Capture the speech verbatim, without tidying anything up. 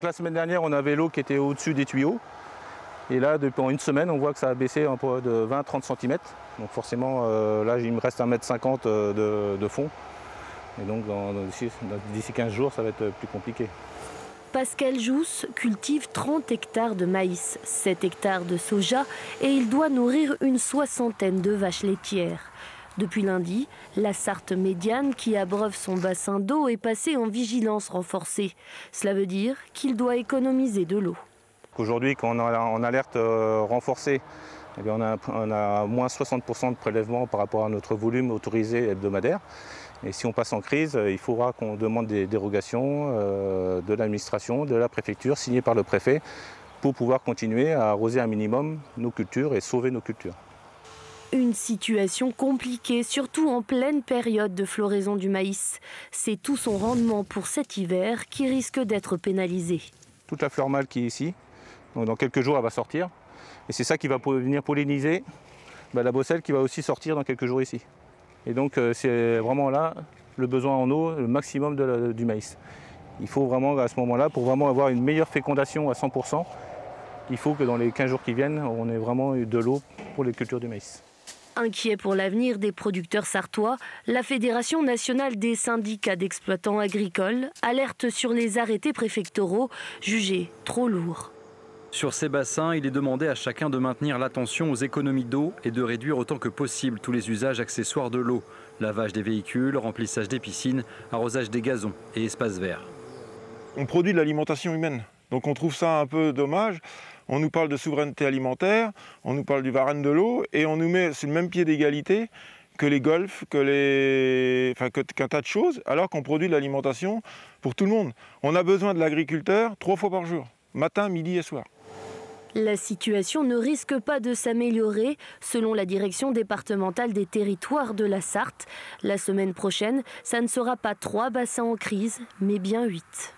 La semaine dernière, on avait l'eau qui était au-dessus des tuyaux. Et là, depuis une semaine, on voit que ça a baissé un peu de vingt à trente centimètres. Donc forcément, euh, là, il me reste un mètre cinquante de, de fond. Et donc, d'ici quinze jours, ça va être plus compliqué. Pascal Jousse cultive trente hectares de maïs, sept hectares de soja et il doit nourrir une soixantaine de vaches laitières. Depuis lundi, la Sarthe-Médiane qui abreuve son bassin d'eau est passée en vigilance renforcée. Cela veut dire qu'il doit économiser de l'eau. Aujourd'hui, quand on est en alerte renforcée, eh bien on, a, on a moins soixante pour cent de prélèvements par rapport à notre volume autorisé hebdomadaire. Et si on passe en crise, il faudra qu'on demande des dérogations de l'administration, de la préfecture, signées par le préfet, pour pouvoir continuer à arroser un minimum nos cultures et sauver nos cultures. Une situation compliquée, surtout en pleine période de floraison du maïs. C'est tout son rendement pour cet hiver qui risque d'être pénalisé. Toute la fleur mâle qui est ici, donc dans quelques jours, elle va sortir. Et c'est ça qui va venir polliniser bah, la bosselle qui va aussi sortir dans quelques jours ici. Et donc, euh, c'est vraiment là le besoin en eau, le maximum de la, du maïs. Il faut vraiment, à ce moment-là, pour vraiment avoir une meilleure fécondation à cent pour cent, il faut que dans les quinze jours qui viennent, on ait vraiment de l'eau pour les cultures du maïs. Inquiet pour l'avenir des producteurs sartois, la Fédération nationale des syndicats d'exploitants agricoles alerte sur les arrêtés préfectoraux jugés trop lourds. Sur ces bassins, il est demandé à chacun de maintenir l'attention aux économies d'eau et de réduire autant que possible tous les usages accessoires de l'eau. Lavage des véhicules, remplissage des piscines, arrosage des gazons et espaces verts. On produit de l'alimentation humaine, donc on trouve ça un peu dommage. On nous parle de souveraineté alimentaire, on nous parle du Varenne de l'eau et on nous met sur le même pied d'égalité que les golfs, que les... enfin, que, qu'un tas de choses, alors qu'on produit de l'alimentation pour tout le monde. On a besoin de l'agriculteur trois fois par jour, matin, midi et soir. La situation ne risque pas de s'améliorer. Selon la direction départementale des territoires de la Sarthe, la semaine prochaine, ça ne sera pas trois bassins en crise, mais bien huit.